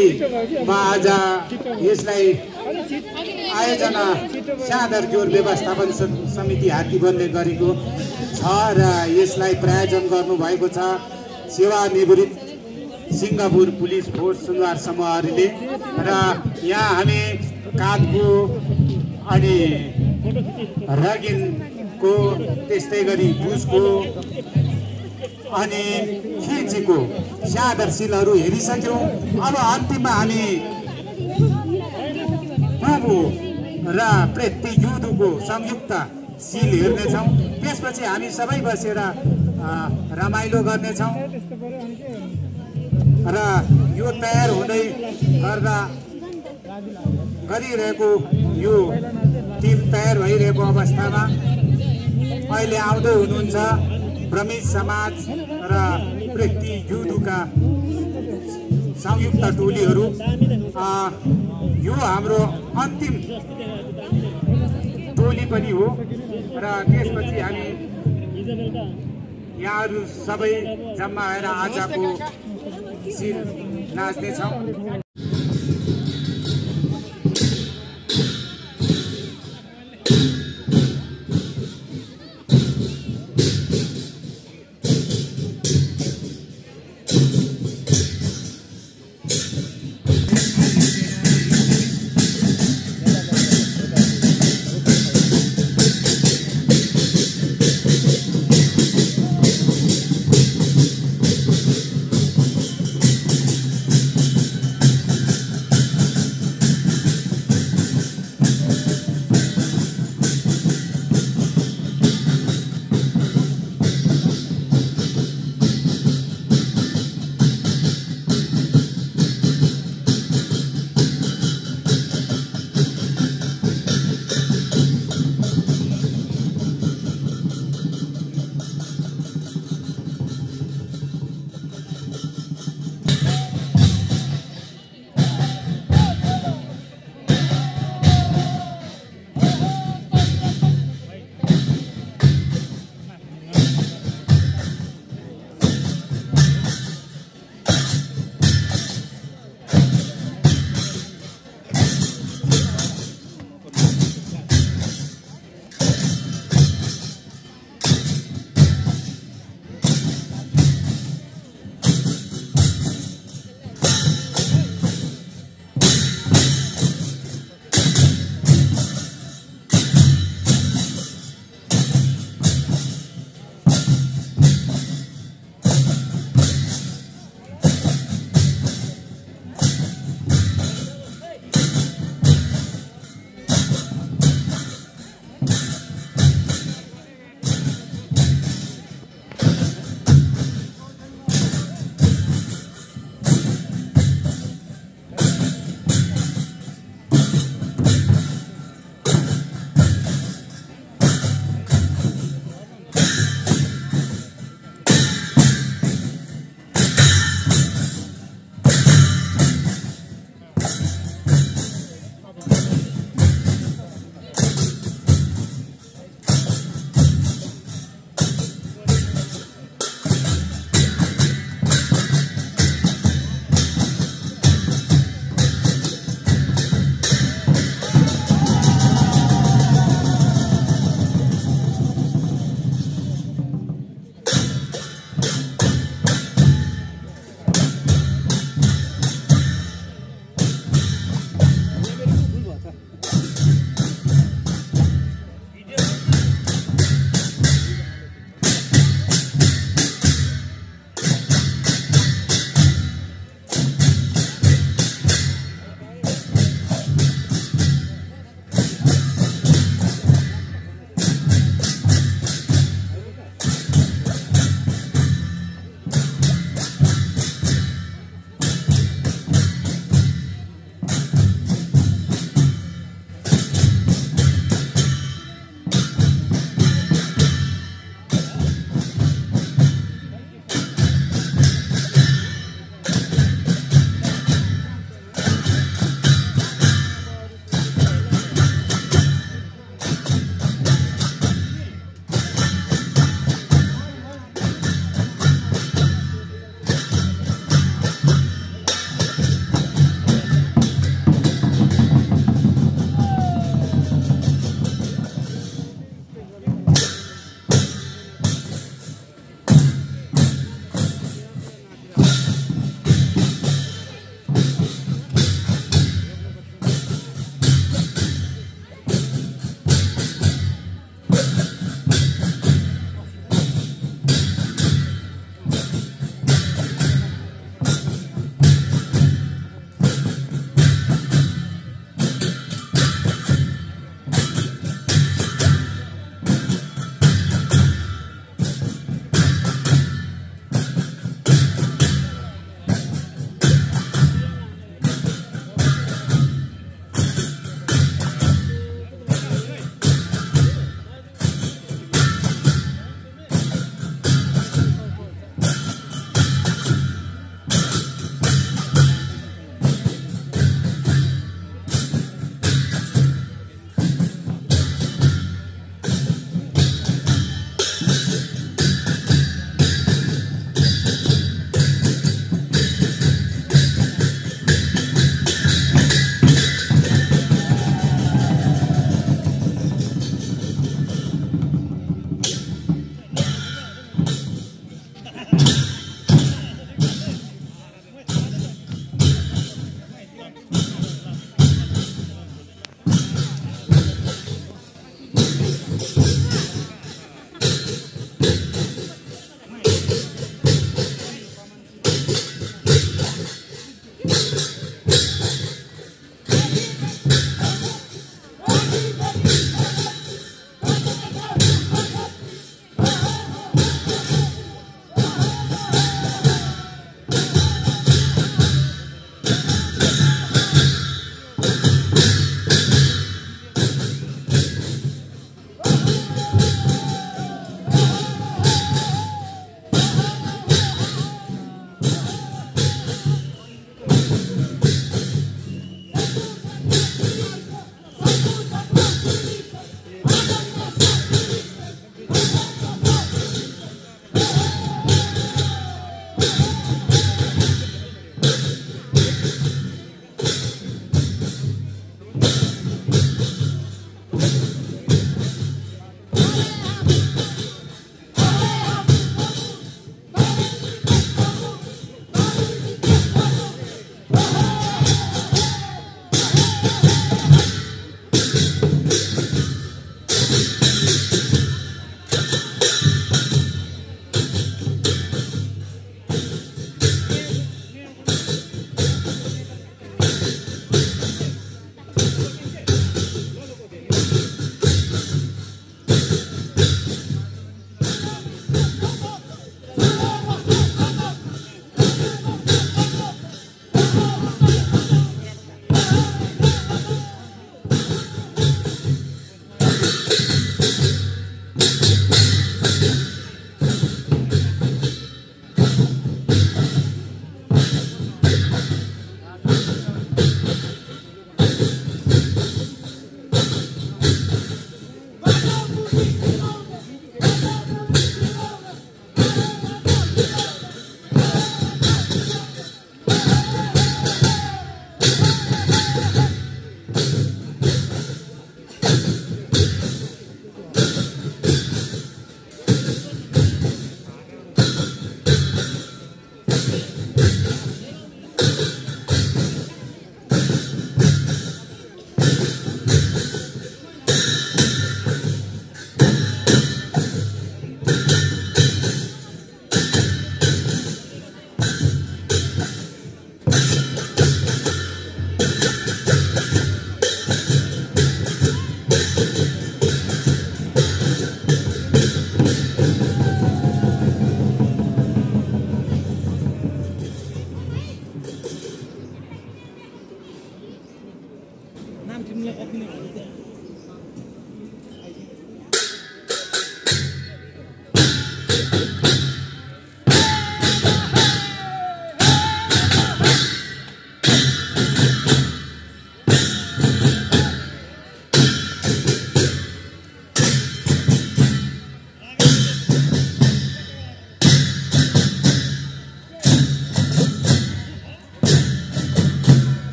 आज इस आयोजना सादर जोर व्यवस्थापन समिति हात्तीबोनले गरेको छ र यसलाई प्रायोजन गर्नुभएको छ सेवानिवृत्त सिंगापुर पुलिस फोर्स सुनवार समूहहरुले र यहाँ हामी काठको अनि रगिन को त्यस्तै गरी भुजको अनि खेचीको सादरशीलहरु हेरिसक्यौ। अब अन्तिममा हामी कुबु र प्रतियुद्धको संयुक्त सील हेर्ने छौं। त्यसपछि हामी सबै बसेर रमाइलो गर्ने छौं र यो तयार हुँदै गर्दा गरिरहेको यो टिम तयार भइरहेको अवस्थामा अहिले आउँदै हुनुहुन्छ ब्राह्मिण समाज र प्रतियुद्धका संयुक्त टोलीहरु। यो हाम्रो अन्तिम टोली पनि हो र त्यसपछि हामी यहाँहरु सबै जम्मा भएर आजको सिल नाच्दै छौं।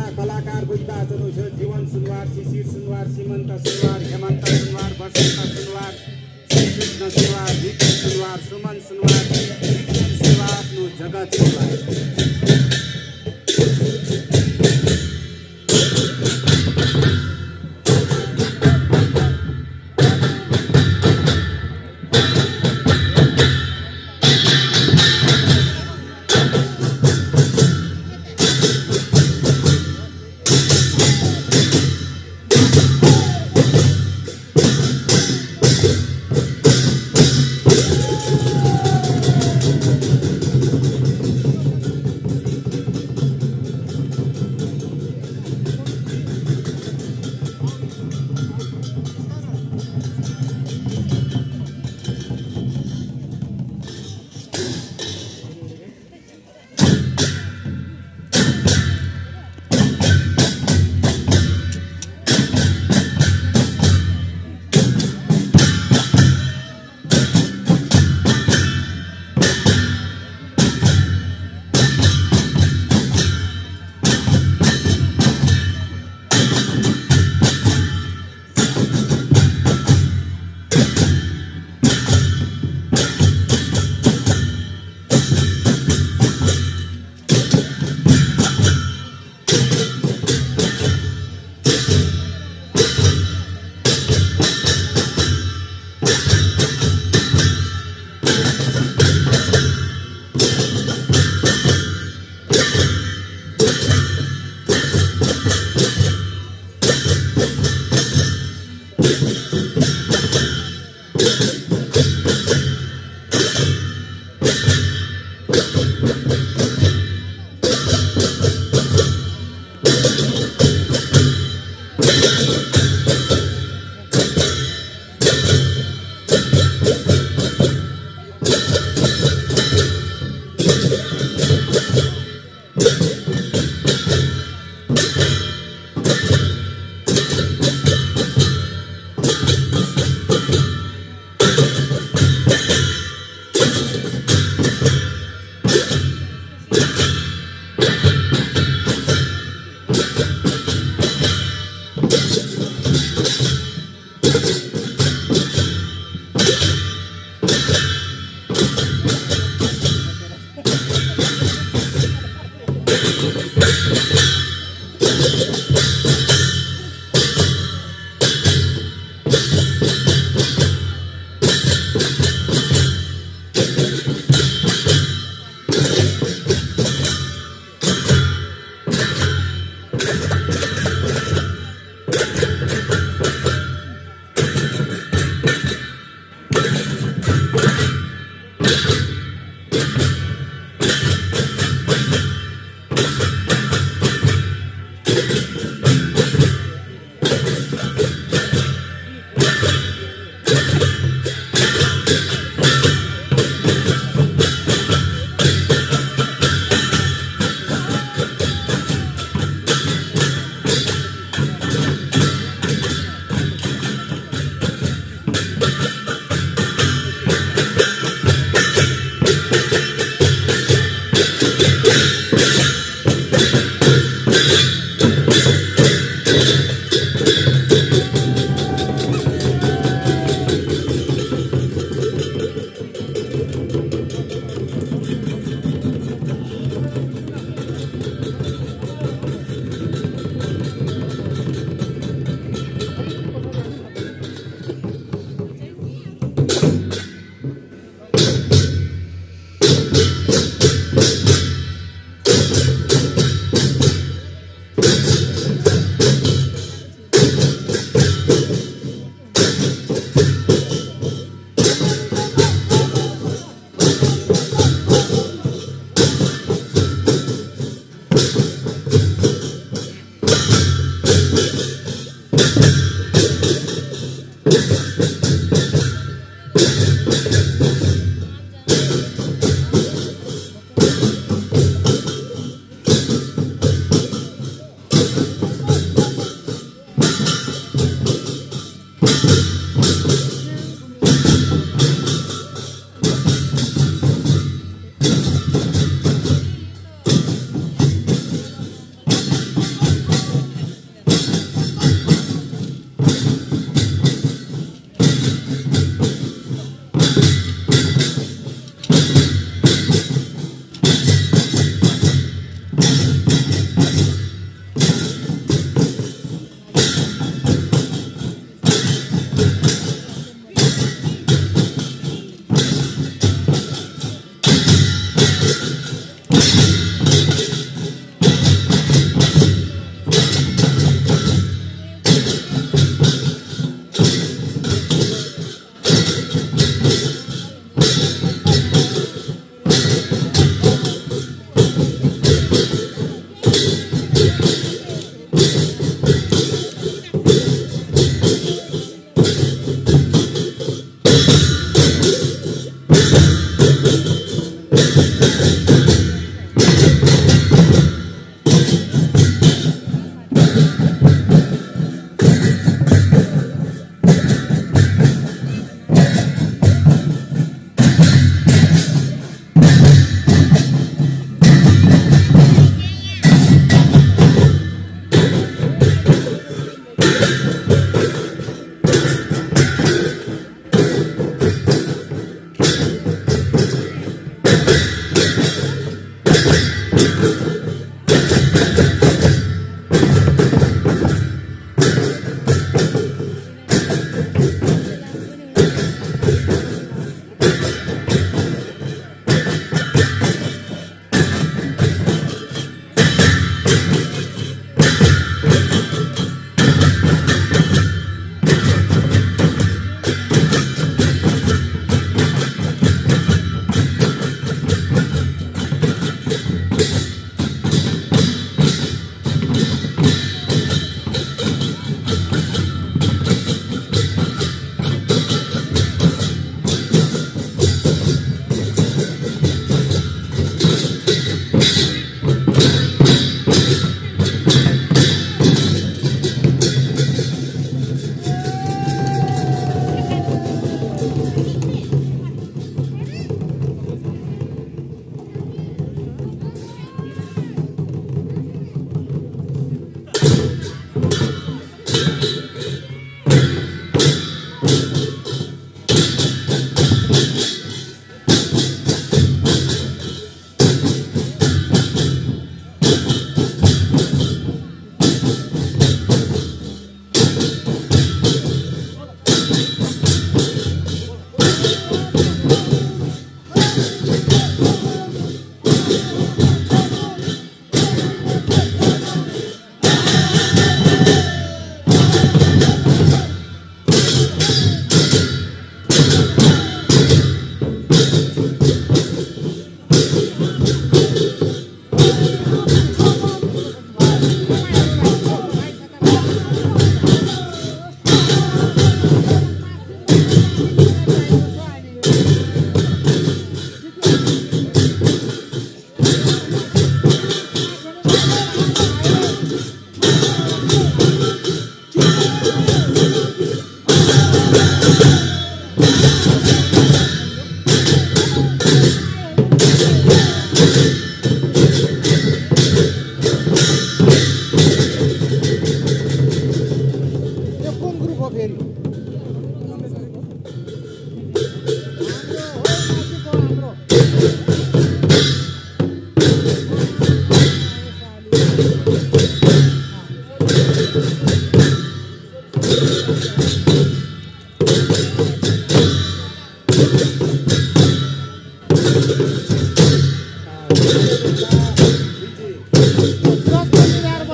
गायिका कलाकार बुझ्दा जीवन सुनवार शिशिर सुनवार सीमन्त सुनवार हेमन्त सुनवार बसन्त सुनवार श्रीकृष्ण सुनवार विष्णु सुनवार सुमन सुनवार विक्रम सुनवार आफ्नो जगत सुनवार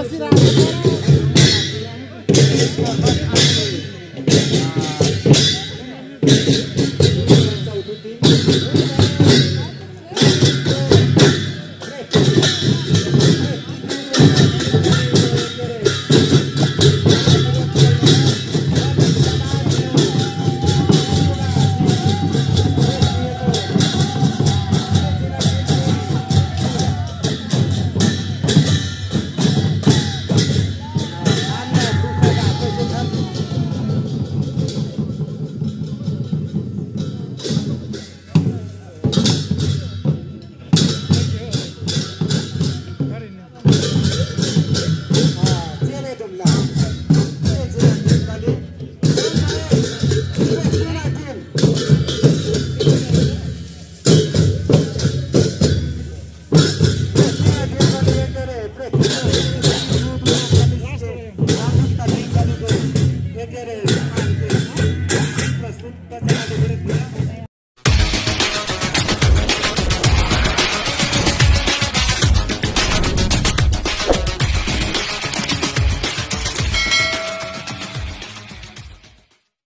Terima kasih.